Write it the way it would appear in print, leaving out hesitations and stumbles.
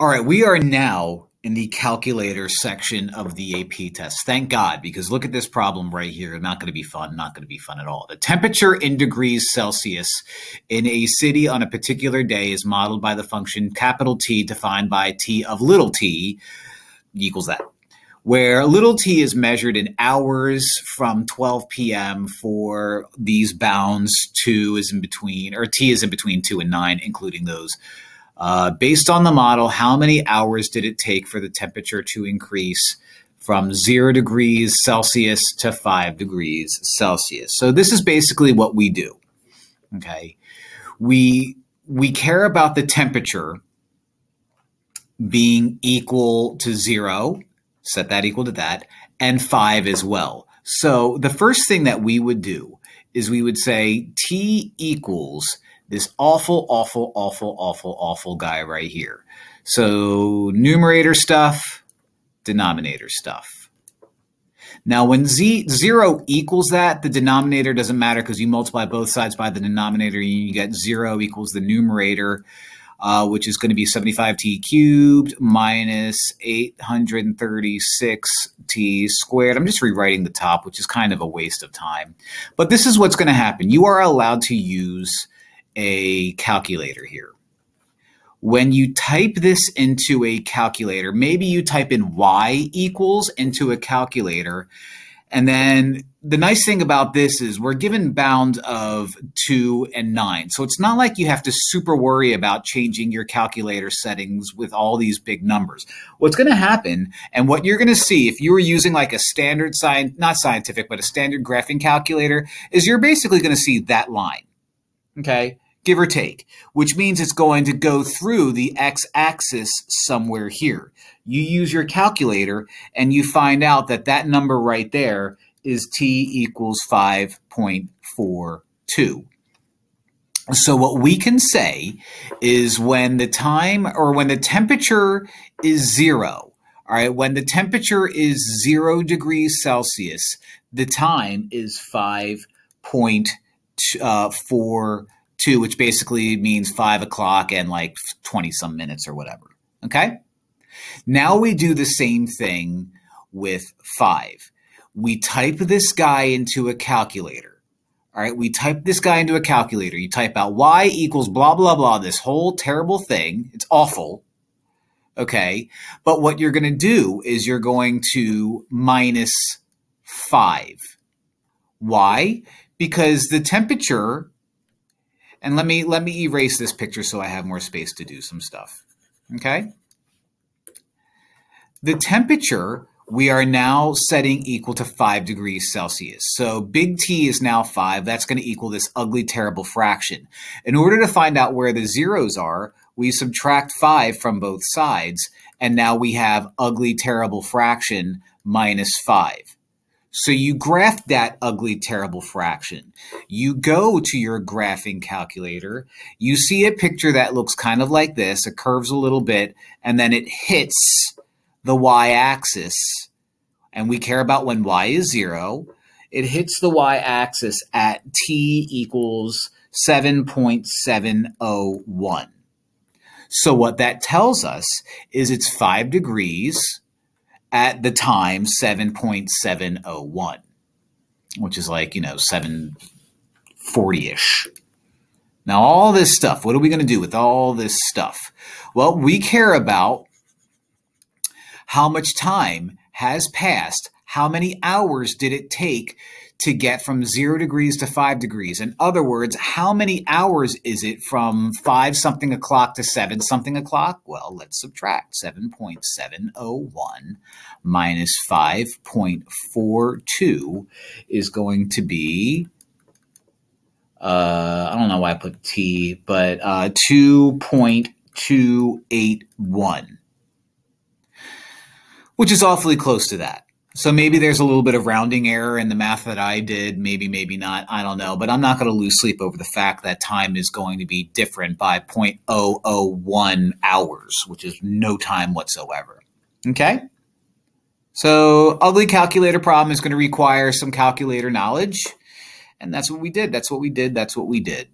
All right, we are now in the calculator section of the AP test. Thank God, because look at this problem right here. Not going to be fun, not going to be fun at all. The temperature in degrees Celsius in a city on a particular day is modeled by the function capital T defined by T of little t equals that, where little t is measured in hours from 12 p.m. for these bounds. T is in between 2 and 9, including those. Based on the model, how many hours did it take for the temperature to increase from 0 degrees Celsius to 5 degrees Celsius? So this is basically what we do, okay? We care about the temperature being equal to 0, set that equal to that, and 5 as well. So the first thing that we would do is we would say T equals this awful guy right here. So numerator stuff, denominator stuff. Now when zero equals that, the denominator doesn't matter because you multiply both sides by the denominator and you get 0 equals the numerator, which is going to be 75t cubed minus 836t squared. I'm just rewriting the top, which is kind of a waste of time. But this is what's going to happen. You are allowed to use a calculator here. When you type this into a calculator, maybe you type in y equals into a calculator. And then the nice thing about this is we're given bounds of 2 and 9. So it's not like you have to super worry about changing your calculator settings with all these big numbers. What's going to happen, and what you're going to see if you were using like a standard, not scientific, but a standard graphing calculator, is you're basically going to see that line. Okay, give or take, which means it's going to go through the x-axis somewhere here. You use your calculator and you find out that that number right there is t equals 5.42. So what we can say is when the temperature is 0, all right, when the temperature is 0 degrees Celsius, the time is 5.42, which basically means 5 o'clock and like 20 some minutes or whatever. Okay. Now we do the same thing with 5. We type this guy into a calculator. All right. We type this guy into a calculator. You type out y equals blah, blah, blah, this whole terrible thing. It's awful. Okay. But what you're going to do is you're going to minus 5. Why? Because the temperature, and let me erase this picture so I have more space to do some stuff, okay? The temperature we are now setting equal to 5 degrees Celsius. So big T is now 5. That's going to equal this ugly, terrible fraction. In order to find out where the zeros are, we subtract 5 from both sides, and now we have ugly, terrible fraction minus 5. So you graph that ugly, terrible fraction. You go to your graphing calculator. You see a picture that looks kind of like this. It curves a little bit, and then it hits the y-axis. And we care about when y is 0. It hits the y-axis at t equals 7.701. So what that tells us is it's 5 degrees at the time 7.701, which is like, you know, 740-ish. Now, all this stuff, what are we going to do with all this stuff? Well, we care about how much time has passed, how many hours did it take to get from 0 degrees to 5 degrees. In other words, how many hours is it from 5-something o'clock to 7-something o'clock? Well, let's subtract 7.701 minus 5.42 is going to be, I don't know why I put T, but 2.281, which is awfully close to that. So maybe there's a little bit of rounding error in the math that I did. Maybe, maybe not. I don't know. But I'm not going to lose sleep over the fact that time is going to be different by 0.001 hours, which is no time whatsoever. Okay? So ugly calculator problem is going to require some calculator knowledge. And that's what we did. That's what we did. That's what we did.